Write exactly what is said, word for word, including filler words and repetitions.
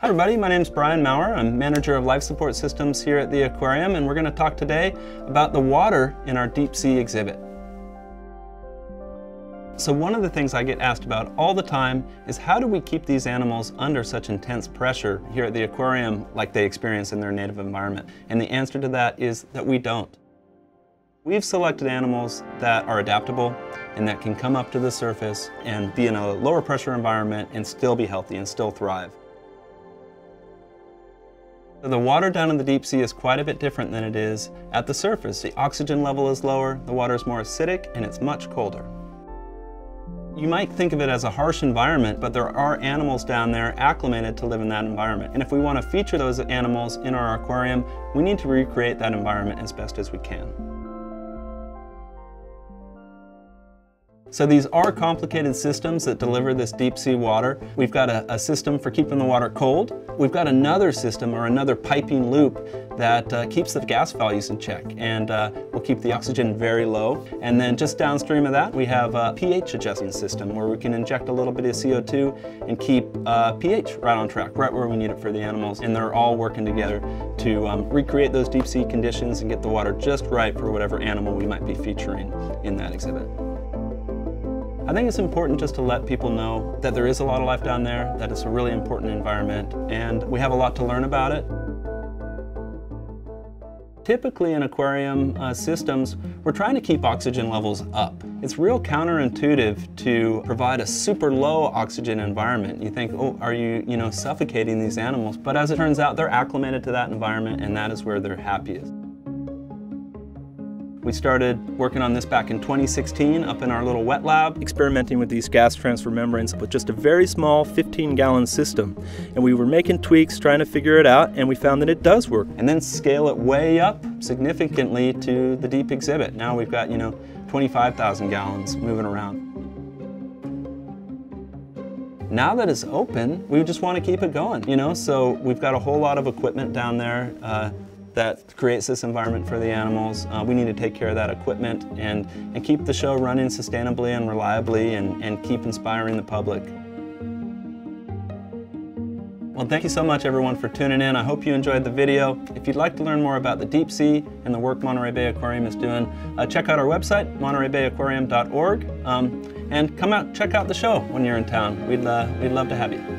Hi everybody, my name is Brian Maurer. I'm manager of life support systems here at the aquarium, and we're going to talk today about the water in our deep sea exhibit. So one of the things I get asked about all the time is how do we keep these animals under such intense pressure here at the aquarium like they experience in their native environment? And the answer to that is that we don't. We've selected animals that are adaptable and that can come up to the surface and be in a lower pressure environment and still be healthy and still thrive. The water down in the deep sea is quite a bit different than it is at the surface. The oxygen level is lower, the water is more acidic, and it's much colder. You might think of it as a harsh environment, but there are animals down there acclimated to live in that environment. And if we want to feature those animals in our aquarium, we need to recreate that environment as best as we can. So these are complicated systems that deliver this deep sea water. We've got a, a system for keeping the water cold. We've got another system or another piping loop that uh, keeps the gas values in check and uh, will keep the oxygen very low. And then just downstream of that, we have a pH adjusting system where we can inject a little bit of C O two and keep uh, pH right on track, right where we need it for the animals. And they're all working together to um, recreate those deep sea conditions and get the water just right for whatever animal we might be featuring in that exhibit. I think it's important just to let people know that there is a lot of life down there, that it's a really important environment, and we have a lot to learn about it. Typically in aquarium uh, systems, we're trying to keep oxygen levels up. It's real counterintuitive to provide a super low oxygen environment. You think, oh, are you, you know, suffocating these animals? But as it turns out, they're acclimated to that environment, and that is where they're happiest. We started working on this back in twenty sixteen up in our little wet lab, experimenting with these gas transfer membranes with just a very small fifteen gallon system. And we were making tweaks, trying to figure it out, and we found that it does work. And then scale it way up significantly to the deep exhibit. Now we've got, you know, twenty-five thousand gallons moving around. Now that it's open, we just want to keep it going, you know, so we've got a whole lot of equipment down there. Uh, that creates this environment for the animals. Uh, we need to take care of that equipment and, and keep the show running sustainably and reliably and, and keep inspiring the public. Well, thank you so much everyone for tuning in. I hope you enjoyed the video. If you'd like to learn more about the deep sea and the work Monterey Bay Aquarium is doing, uh, check out our website, monterey bay aquarium dot org, um, and come out, check out the show when you're in town. We'd, uh, we'd love to have you.